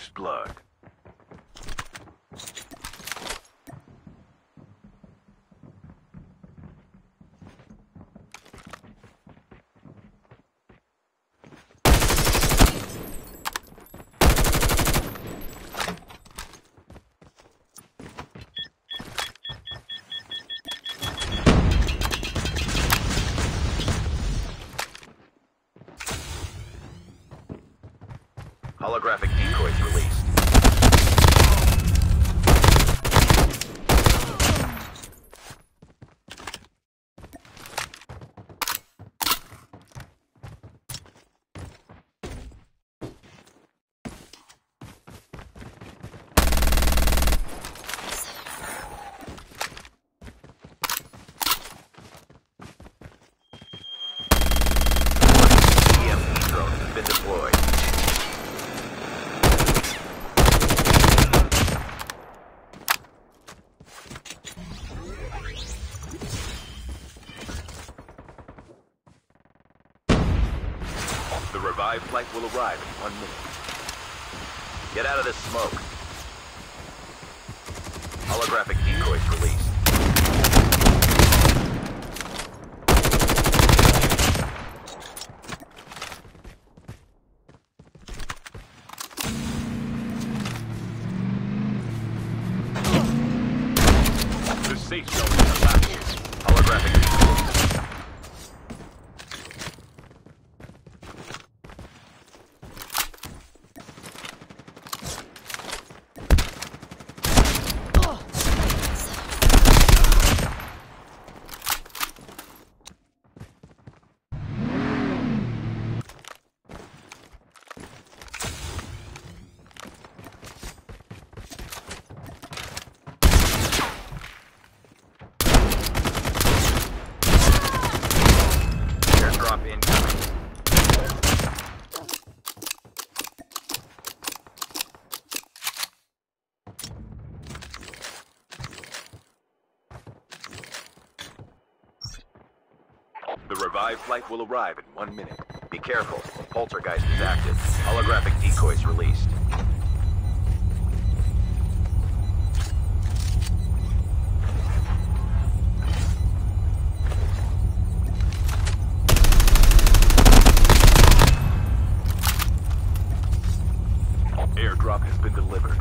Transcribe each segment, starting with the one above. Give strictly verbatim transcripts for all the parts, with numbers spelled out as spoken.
first blood. Holographic decoys released. E M P drone has been deployed. The revived flight will arrive in one minute. Get out of this smoke. Holographic decoys released. The safe zone is unlocked. Holographic decoys. The revived flight will arrive in one minute. Be careful, poltergeist is active. Holographic decoys released. Airdrop has been delivered.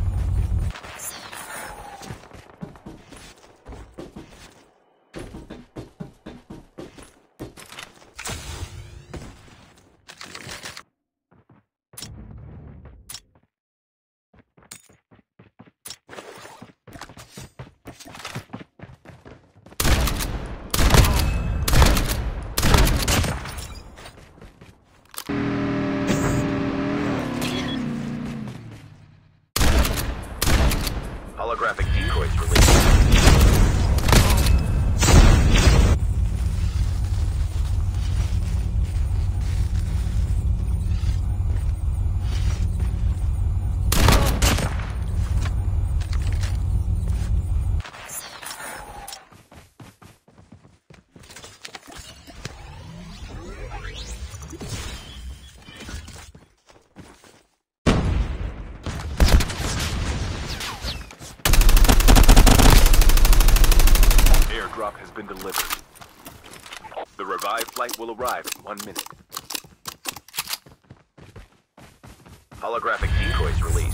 Holographic decoys released. Airdrop has been delivered. The revived flight will arrive in one minute. Holographic decoys released.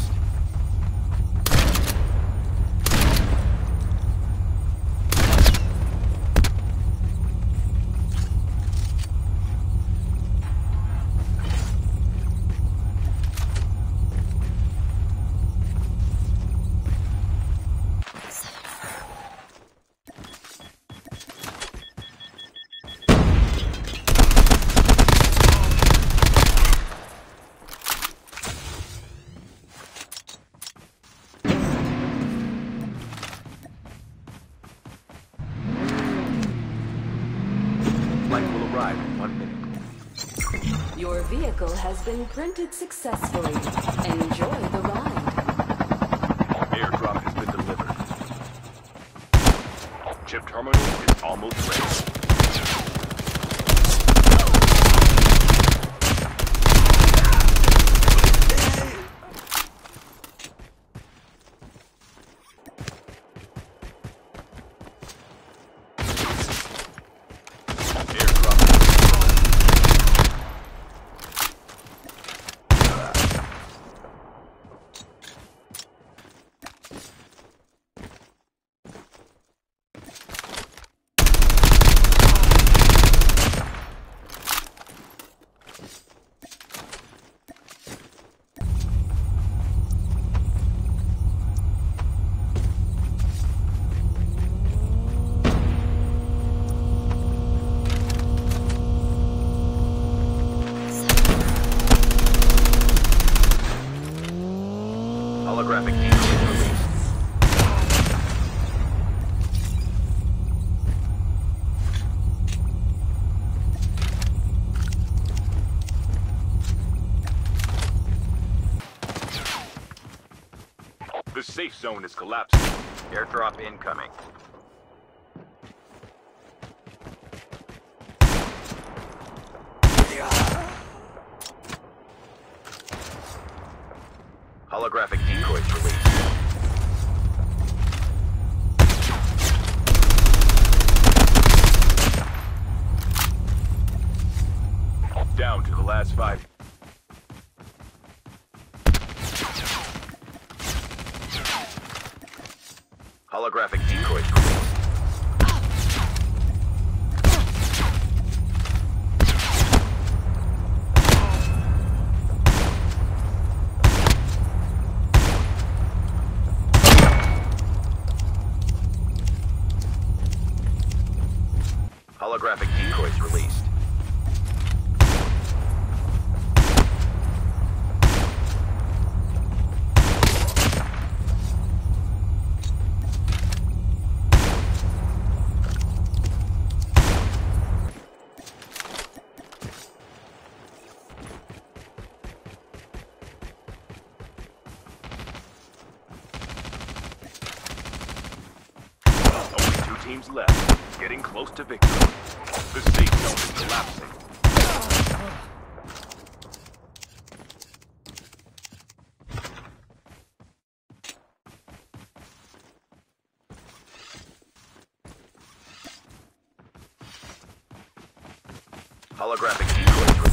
Your vehicle has been printed successfully. Enjoy the ride. Airdrop has been delivered. Chip terminal is almost ready. Sector's safe zone is collapsing. Airdrop incoming. Holographic decoys released. Down to the last five. Holographic decoys released. Holographic decoys released. Only two teams left. Getting close to victory. The safe zone is collapsing. Holographic decoys.